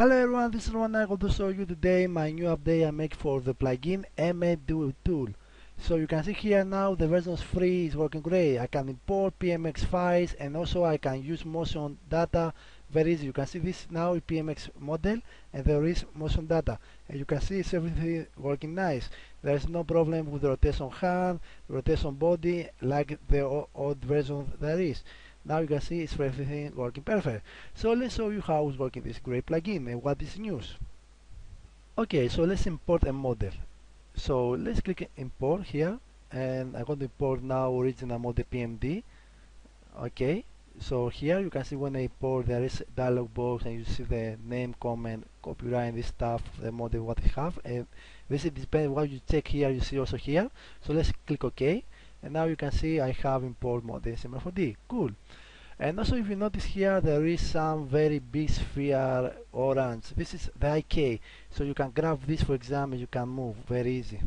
Hello everyone, this is Roman. I want to show you today my new update I make for the plugin MA Dual Tool. So you can see here now the version 3 is working great. I can import PMX files and also I can use motion data very easy. You can see this now is PMX model and there is motion data. And you can see it's everything working nice. There is no problem with the rotation hand, rotation body like the old version there is. Now you can see it's everything working perfect. So let's show you how it's working this great plugin and what is news. Okay, so let's import a model. So let's click import here and I'm going to import now original model PMD. Okay, so here you can see when I import there is a dialog box and you see the name, comment, copyright, this stuff, the model what you have, and this is depending what you check here, you see also here. So let's click OK. And now you can see I have import model Cinema 4D. Cool. And also if you notice here there is some very big sphere orange. This is the IK. So you can grab this, for example, you can move very easy.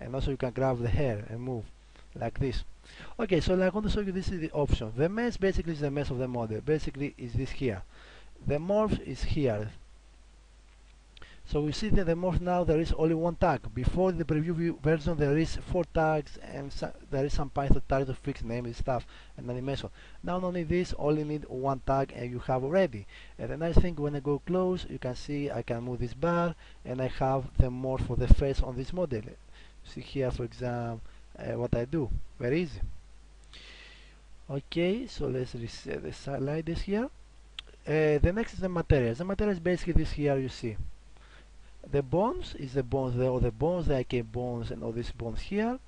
And also you can grab the hair and move like this. Okay, so I'm going to show you this is the option. The mesh basically is the mesh of the model. Basically is this here. The morph is here. So we see that the morph now there is only one tag. Before the preview version there is 4 tags and there is some Python tags to fix name and stuff and animation. Now not need this, only need one tag and you have already. And the nice thing when I go close you can see I can move this bar and I have the morph for the face on this model. See here for example what I do, very easy. Okay, so let's reset the sliders here. The next is the materials. The material is basically this here you see. The bones is the bones, all the bones, the IK bones and all these bones here.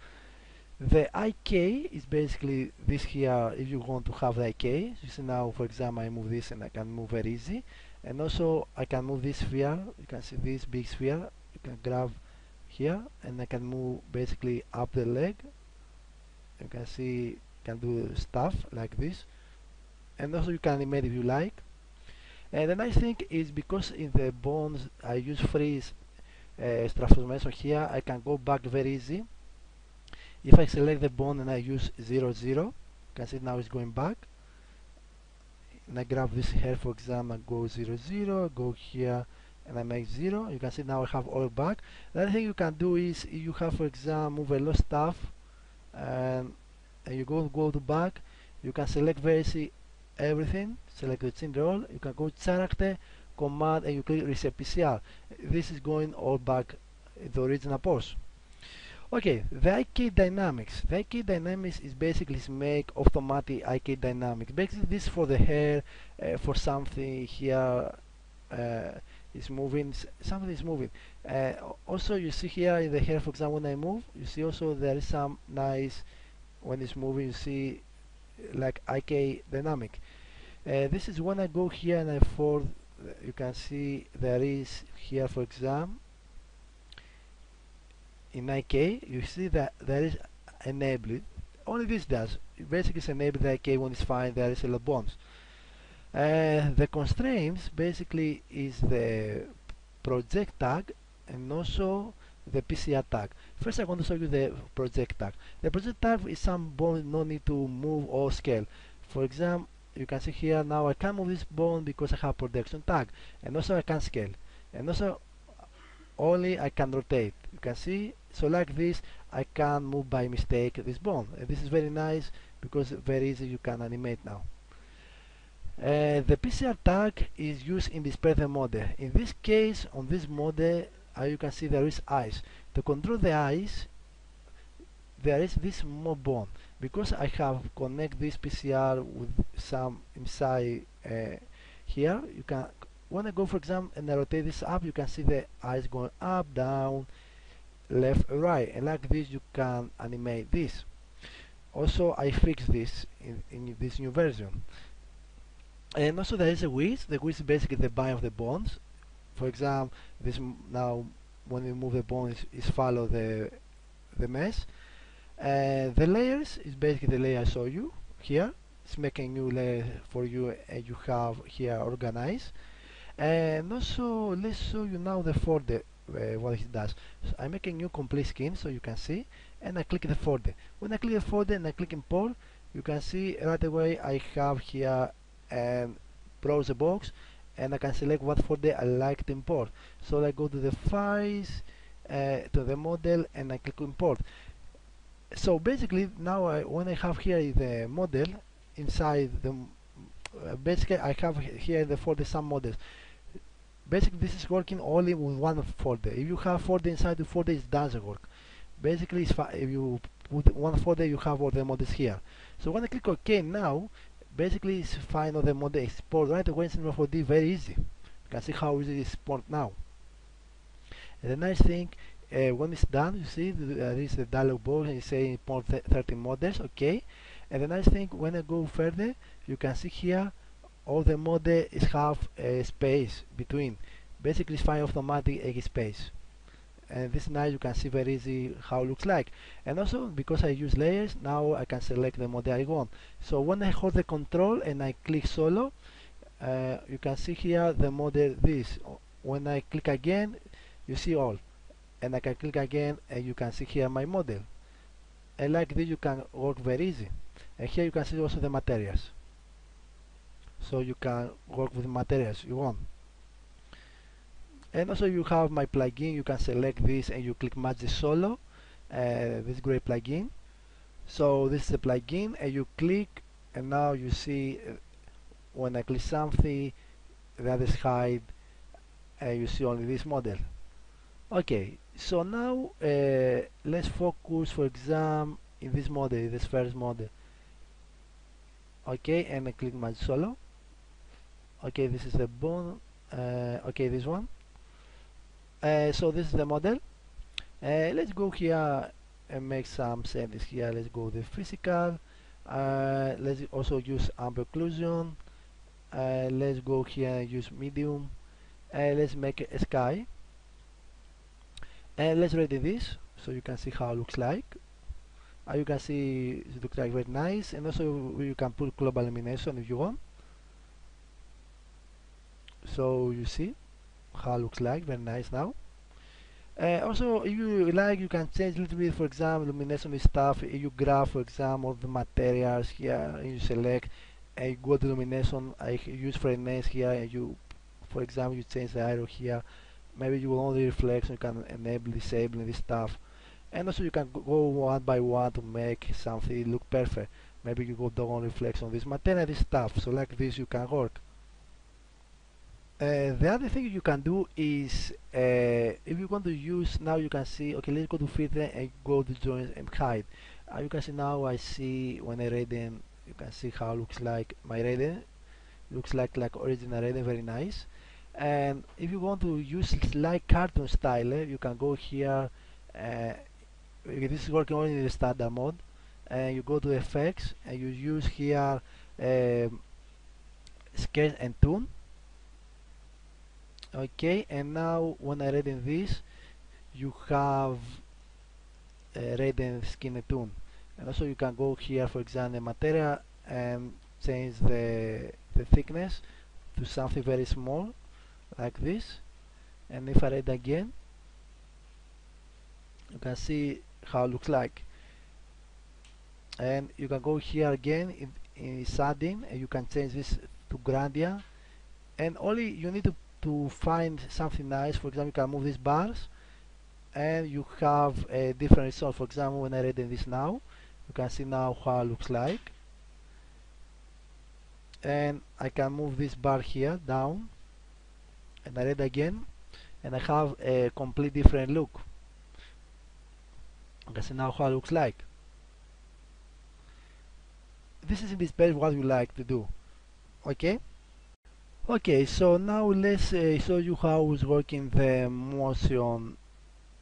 The IK is basically this here if you want to have the IK. You see now for example I move this and I can move very easy. And also I can move this sphere, you can see this big sphere, you can grab here and I can move basically up the leg. You can see, you can do stuff like this. And also you can animate if you like. And the nice thing is because in the bones I use freeze transformation here, I can go back very easy. If I select the bone and I use 0, 0, you can see now it's going back. And I grab this hair for example, go 0, 0, go here and I make 0. You can see now I have all back. The other thing you can do is if you have for example move a lot of stuff and you go to back, you can select very easy everything, select the chin roll, you can go to character, command and you click reset PCR. This is going all back the original pose. Okay, the IK dynamics. The IK dynamics is basically make automatic IK dynamics. Basically this for the hair, for something here is moving, something is moving. Also you see here in the hair for example when I move, you see also there is some nice, when it's moving you see like IK dynamic. This is when I go here and I fold, you can see there is here for example in IK you see that there is enabled, only this does, it basically is enabled the IK when it's fine, there is a lot of bones. The constraints basically is the project tag and also the PCR tag. First I want to show you the project tag. The project tag is some bone no need to move or scale. For example, you can see here now I can move this bone because I have projection tag and also I can scale and also only I can rotate. You can see, so like this I can move by mistake this bone. This is very nice because very easy you can animate now. The PCR tag is used in display the model. In this case on this model you can see there is eyes. To control the eyes there is this more bone. Because I have connect this PCR with some inside here, you can, when I go for example and I rotate this up, you can see the eyes going up, down, left, right, and like this you can animate this. Also I fixed this in this new version. And also there is a width. The width is basically the bind of the bones. For example, this now when we move the bone is follow the mesh. The layers is basically the layer I show you here. It's making new layer for you and you have here organized. And also let's show you now the folder what it does. So I make a new complete skin so you can see and I click the folder. When I click the folder and I click import, you can see right away I have here browse the box. and I can select what folder I like to import. So I go to the files, to the model, and I click import. So basically now when I have here the model inside the basically I have here the folder some models. Basically this is working only with one folder. If you have folder inside the folder, it doesn't work. Basically if you put one folder, you have all the models here. So when I click OK now, basically it's fine on the model export right away in Cinema 4D, very easy. You can see how easy it is export now. And the nice thing, when it's done, you see there is the dialog box and it's saying import 30 models, okay. And the nice thing, when I go further, you can see here all the models have a space between. Basically it's fine automatic space. And this is nice, you can see very easy how it looks like. And also because I use layers, now I can select the model I want. So when I hold the control and I click solo, you can see here the model this. When I click again, you see all. And I can click again and you can see here my model. And like this you can work very easy. And here you can see also the materials. So you can work with materials you want. And also you have my plugin, you can select this and you click match the solo, this gray plugin. So this is the plugin and you click, and now you see when I click something, the others hide and you see only this model. Okay, so now let's focus for example in this model, this first model. Okay, and I click match solo. Okay, this is the bone, okay, this one. So this is the model. Let's go here and make some settings here. Let's go the physical. Let's also use amber occlusion. Let's go here and use medium. Let's make a sky. And let's ready this so you can see how it looks like. You can see it looks like very nice, and also you can put global illumination if you want. So you see how it looks like, very nice now. Also if you like, you can change a little bit, for example illumination and stuff. If you grab for example the materials here and you select and you go to illumination, I use freshness here and you, for example, you change the arrow here, maybe you will only reflection, you can enable, disable this stuff. And also you can go one by one to make something look perfect. Maybe you go down reflection on this material, this stuff, so like this you can work. The other thing you can do is, if you want to use, now you can see, okay, let's go to filter and go to join and hide. You can see now I see when I radian, you can see how it looks like my radian. Looks like original radian, very nice. And if you want to use like cartoon style, you can go here, this is working only in the standard mode, and you go to effects and you use here sketch and tune. Okay, and now when I radian this, you have radian skin and tune. And also you can go here, for example, the material and change the thickness to something very small, like this. And if I read again, you can see how it looks like. And you can go here again in shading and you can change this to gradient. And only you need to find something nice. For example, you can move these bars and you have a different result. For example, when I radian this now, you can see now how it looks like. And I can move this bar here down, and I read again, and I have a complete different look. You can see now how it looks like. This is in this page what you like to do. Okay? Okay, so now let's show you how it's working the motion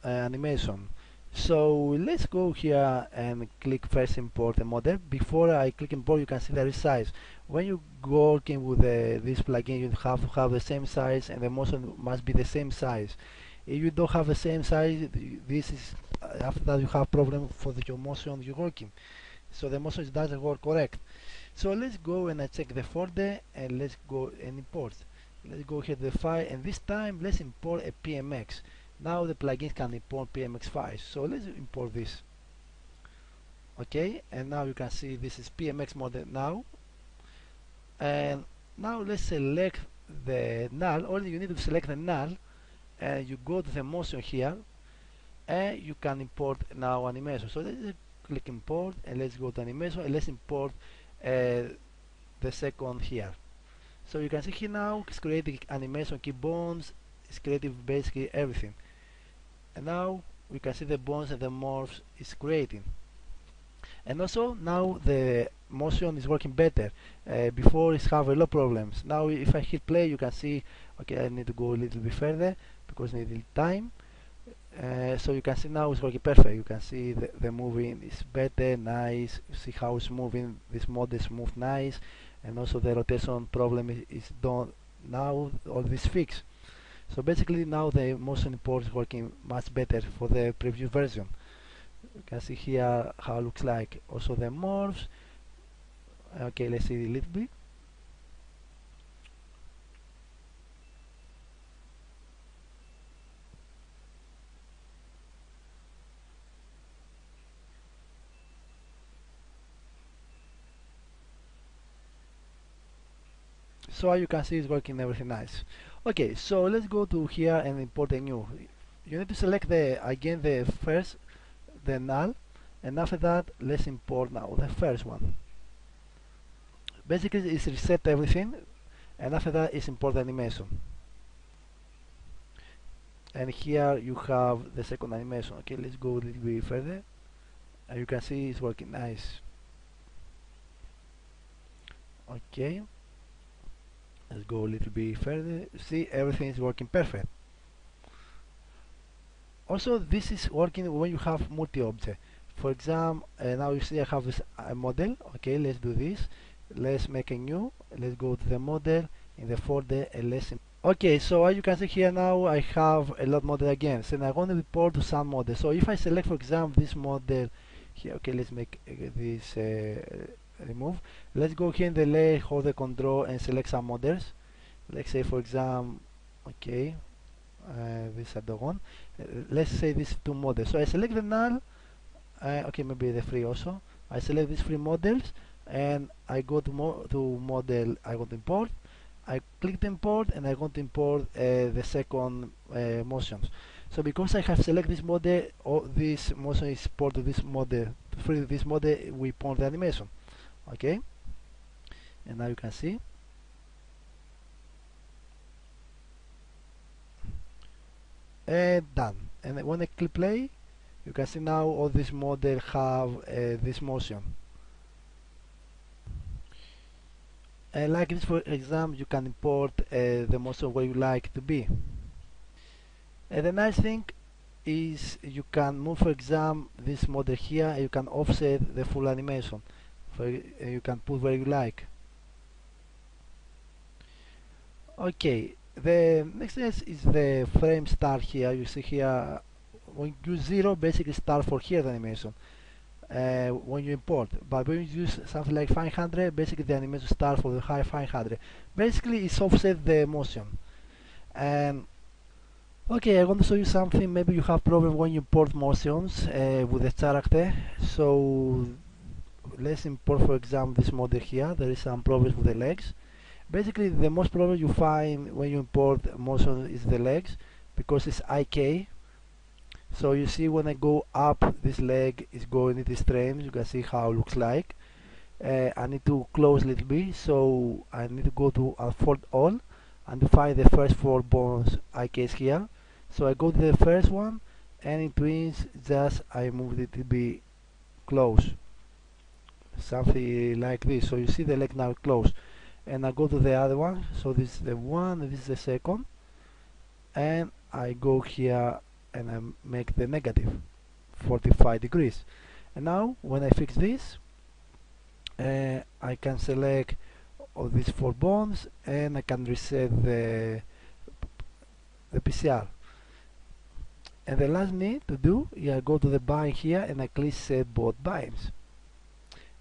animation. So let's go here and click first import the model. Before I click import, you can see there is size. When you working with this plugin, you have to have the same size and the motion must be the same size. If you don't have the same size, this is after that you have problem for the motion you're working. So the motion doesn't work correct. So let's go and I check the folder and let's go and import. Let's go here to the file, and this time let's import a PMX. Now the plugins can import PMX files. So let's import this. Okay, and now you can see this is PMX model now. And now let's select the null, only you need to select the null, you go to the motion here, and you can import now animation. So let's click import, and let's go to animation, and let's import the second here. So you can see here now it's creating animation, key bones, it's creating basically everything. And now we can see the bones and the morphs it's creating. And also now the motion is working better. Before it's have a lot of problems. Now if I hit play, you can see, okay, I need to go a little bit further because I need a little time. So you can see now it's working perfect. You can see the moving is better, nice. You see how it's moving, this model is moved nice, and also the rotation problem is done now, all this fixed. So basically now the motion import is working much better for the previous version. You can see here how it looks like. Also the morphs. Okay, let's see a little bit. So you can see it's working everything nice. Okay, so let's go to here and import a new. You need to select the null, and after that let's import now the first one. Basically it's reset everything, and after that it's import the animation. And here you have the second animation. Okay, let's go a little bit further, and you can see it's working nice. Okay. Let's go a little bit further. See, everything is working perfect. Also, this is working when you have multi-object. For example, now you see I have this model. Okay, let's do this. Let's make a new. Let's go to the model in the folder and let's. Okay, so as you can see here now, I have a lot model again. So I'm going to import to some model. So if I select, for example, this model here. Okay, let's make this. Remove. Let's go here in the layer, hold the control and select some models. Let's say for example, okay, this other one. Let's say these two models. So I select the null, okay, maybe the free also. I select these three models and I go to model. I want to import. I click import and I want to import the second motions. So because I have selected this model, all this motion is imported to this model. Through this model, we import the animation. Okay, and now you can see. And done. And when I click play, you can see now all these models have this motion. And like this, for example, you can import the motion where you like to be. And the nice thing is you can move, for example, this model here, and you can offset the full animation. You can put where you like. Okay, the next is the frame start here. You see here when you use 0, basically start for here the animation when you import. But when you use something like 500, basically the animation start for the high 500. Basically, it's offset the motion. And okay, I want to show you something. Maybe you have problem when you import motions with the character. So let's import, for example, this model here. There is some problems with the legs. Basically, the most problem you find when you import motion is the legs, because it's IK. So you see when I go up, this leg is going in this frame. You can see how it looks like. I need to close a little bit, so I need to go to unfold all and to find the first four bones IKs here. So I go to the first one, and in twins, just I moved it to be close. Something like this. So you see the leg now close, and I go to the other one. So this is the one, this is the second, and I go here and I make the negative 45 degrees. And now when I fix this, I can select all these four bones and I can reset the PCR. And the last need to do, I go to the bind here and I click set both binds.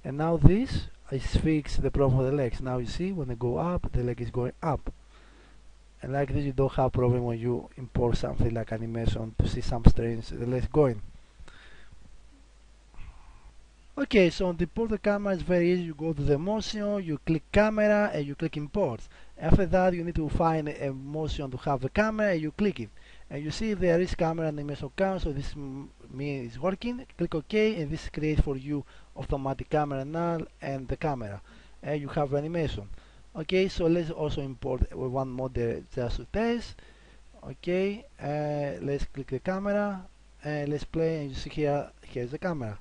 And now this is fixed the problem of the legs. Now you see when they go up, the leg is going up. And like this, you don't have problem when you import something like animation to see some strange the legs going. Okay, so on the import the camera is very easy. You go to the motion, you click camera, and you click import. After that, you need to find a motion to have the camera, and you click it. And you see there is camera animation count, so this means it's working. Click OK, and this creates for you automatic camera null and the camera. And you have animation. Okay, so let's also import one model just to test. Okay, let's click the camera, and let's play, and you see here, here's the camera.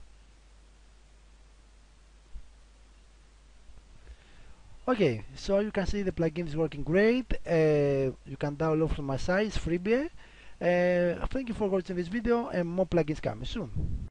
Okay, so you can see the plugin is working great. You can download from my site, it's freebie. Thank you for watching this video, and more plugins coming soon.